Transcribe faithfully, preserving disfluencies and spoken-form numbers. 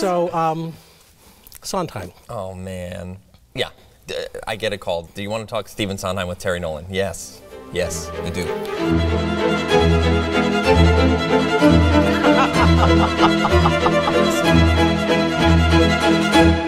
So, um, Sondheim. Oh, man. Yeah, I get a call. Do you want to talk Stephen Sondheim with Terry Nolan? Yes. Yes, I do.